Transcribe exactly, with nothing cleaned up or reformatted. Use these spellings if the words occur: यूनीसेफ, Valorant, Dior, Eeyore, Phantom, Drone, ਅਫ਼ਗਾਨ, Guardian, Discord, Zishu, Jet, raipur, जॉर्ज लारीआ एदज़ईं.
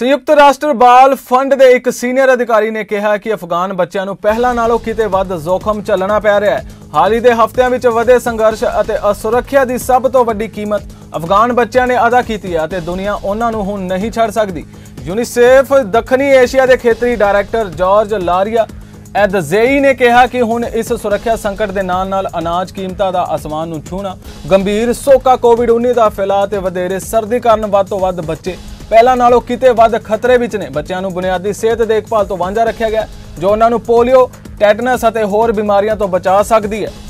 संयुक्त राष्ट्र बाल फंड के एक सीनियर अधिकारी ने कहा कि अफगान बच्चों को पहला नालों किते वध जोखम झलना पै रहा है। हाल ही के हफ्तों में वधे संघर्ष और असुरक्षा की सब तो वड्डी कीमत अफगान बच्चों ने अदा की है और दुनिया उन्होंने हुण नहीं छड़ सकती। यूनीसेफ दक्षिणी एशिया के खेतरी डायरैक्टर जॉर्ज लारीआ एदज़ईं ने कहा कि हुण इस सुरक्षा संकट के नाल नाल अनाज कीमतां दा आसमान नूं छूना गंभीर सोका कोविड उन्नीस का फैलाव ते वधेरे सर्दी कारण वध तों वध बच्चे पहला नालों किते वध खतरे विच ने। बच्चों नूं बुनियादी सेहत देखभाल तो वांझा रखिया गया जो उन्होंने पोलियो, टैटनस और होर बीमारियां तो बचा सकती है।